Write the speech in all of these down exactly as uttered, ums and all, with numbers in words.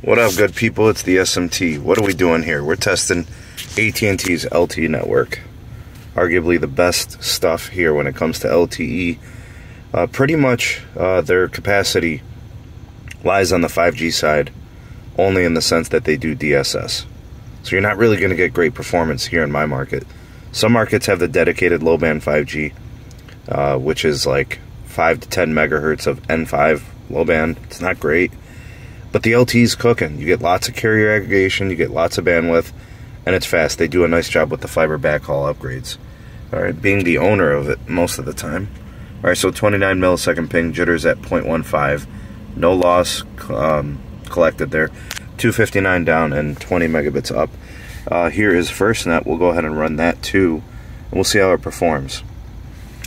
What up, good people? It's the S M T. What are we doing here? We're testing A T and T's L T E network. Arguably the best stuff here when it comes to L T E. Uh, pretty much uh, their capacity lies on the five G side, only in the sense that they do D S S. So you're not really going to get great performance here in my market. Some markets have the dedicated low-band five G, uh, which is like five to ten megahertz of N five low-band. It's not great. But the L T E's cooking. You get lots of carrier aggregation, you get lots of bandwidth, and it's fast. They do a nice job with the fiber backhaul upgrades. All right, being the owner of it most of the time. All right, so twenty-nine millisecond ping, jitters at zero point one five, no loss um, collected there. two fifty-nine down and twenty megabits up. Uh, here is FirstNet. We'll go ahead and run that too, and we'll see how it performs.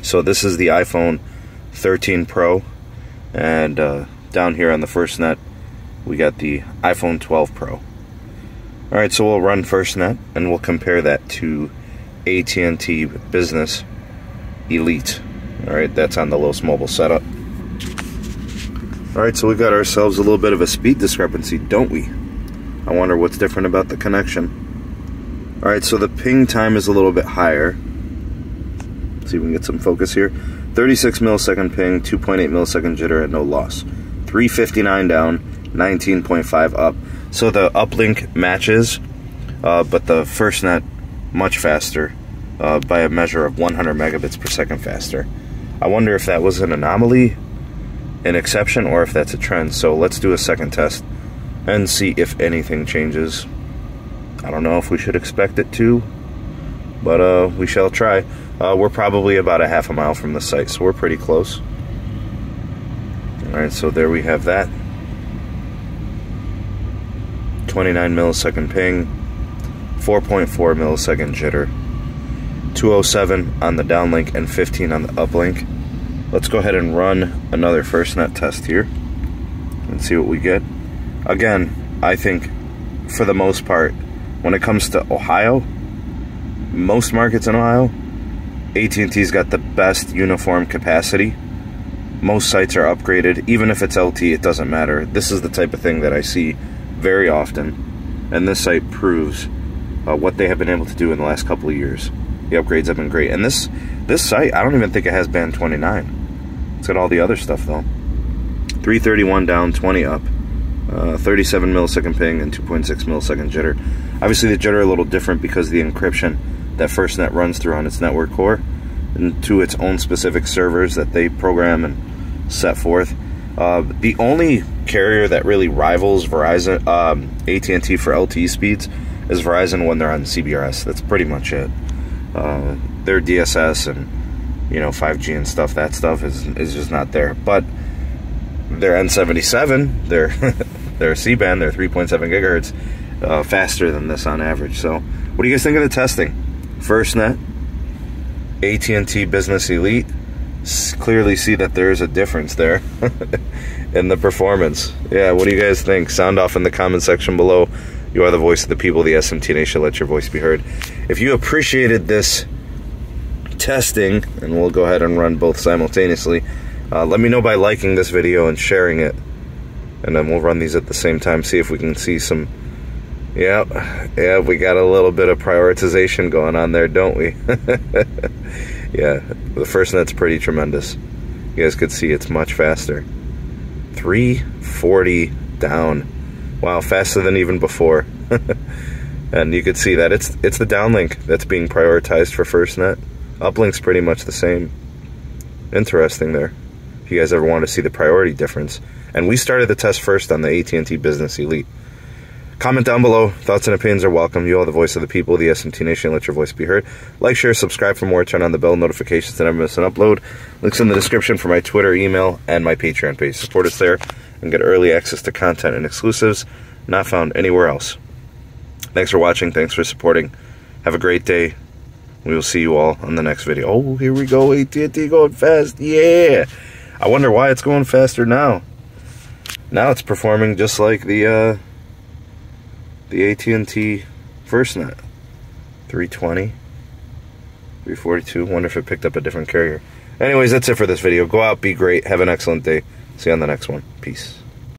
So this is the iPhone thirteen Pro, and uh, down here on the FirstNet, we got the iPhone twelve Pro. Alright, so we'll run FirstNet and we'll compare that to A T and T Business Elite. Alright, that's on the Los Mobile setup. Alright, so we got ourselves a little bit of a speed discrepancy, don't we? I wonder what's different about the connection. Alright, so the ping time is a little bit higher. Let's see if we can get some focus here. thirty-six millisecond ping, two point eight millisecond jitter, and no loss. three fifty-nine down, nineteen point five up. So the uplink matches, uh, but the FirstNet much faster uh, by a measure of one hundred megabits per second faster. I wonder if that was an anomaly, an exception, or if that's a trend. So let's do a second test and see if anything changes. I don't know if we should expect it to, but uh, we shall try. Uh, we're probably about a half a mile from the site, so we're pretty close. All right, so there we have that. twenty-nine millisecond ping, four point four millisecond jitter, two oh seven on the downlink and fifteen on the uplink. Let's go ahead and run another FirstNet test here and see what we get. Again, I think for the most part, when it comes to Ohio, most markets in Ohio, A T and T's got the best uniform capacity. Most sites are upgraded. Even if it's L T E, it doesn't matter. This is the type of thing that I see very often, and this site proves uh, what they have been able to do in the last couple of years. The upgrades have been great, and this this site, I don't even think it has band twenty-nine. It's got all the other stuff though. three thirty-one down, twenty up, uh, thirty-seven millisecond ping and two point six millisecond jitter. Obviously the jitter a little different because of the encryption that FirstNet runs through on its network core and to its own specific servers that they program and set forth. Uh, the only carrier that really rivals Verizon, um, A T and T for L T E speeds is Verizon when they're on C B R S. That's pretty much it. Uh, their D S S and, you know, five G and stuff, that stuff is is just not there. But their N seventy-seven, their their C Band, their three point seven gigahertz, uh, faster than this on average. So, what do you guys think of the testing? FirstNet, A T and T Business Elite. Clearly see that there is a difference there in the performance. Yeah, what do you guys think? Sound off in the comment section below. You are the voice of the people. The S M T Nation, let your voice be heard. If you appreciated this testing, and we'll go ahead and run both simultaneously, uh, let me know by liking this video and sharing it, and then we'll run these at the same time, see if we can see some. Yeah, yeah, we got a little bit of prioritization going on there, don't we? Yeah, the FirstNet's pretty tremendous. You guys could see it's much faster. three forty down. Wow, faster than even before. And you could see that it's it's the downlink that's being prioritized for FirstNet. Uplink's pretty much the same. Interesting there. If you guys ever want to see the priority difference. And we started the test first on the A T and T Business Elite. Comment down below. Thoughts and opinions are welcome. You are the voice of the people, the S M T Nation. Let your voice be heard. Like, share, subscribe for more. Turn on the bell notifications to never miss an upload. Links in the description for my Twitter, email, and my Patreon page. Support us there and get early access to content and exclusives not found anywhere else. Thanks for watching. Thanks for supporting. Have a great day. We will see you all on the next video. Oh, here we go. A T and T going fast. Yeah. I wonder why it's going faster now. Now it's performing just like the... Uh, The A T and T FirstNet. three twenty, three forty-two. Wonder if it picked up a different carrier. Anyways, that's it for this video. Go out, be great, have an excellent day. See you on the next one. Peace.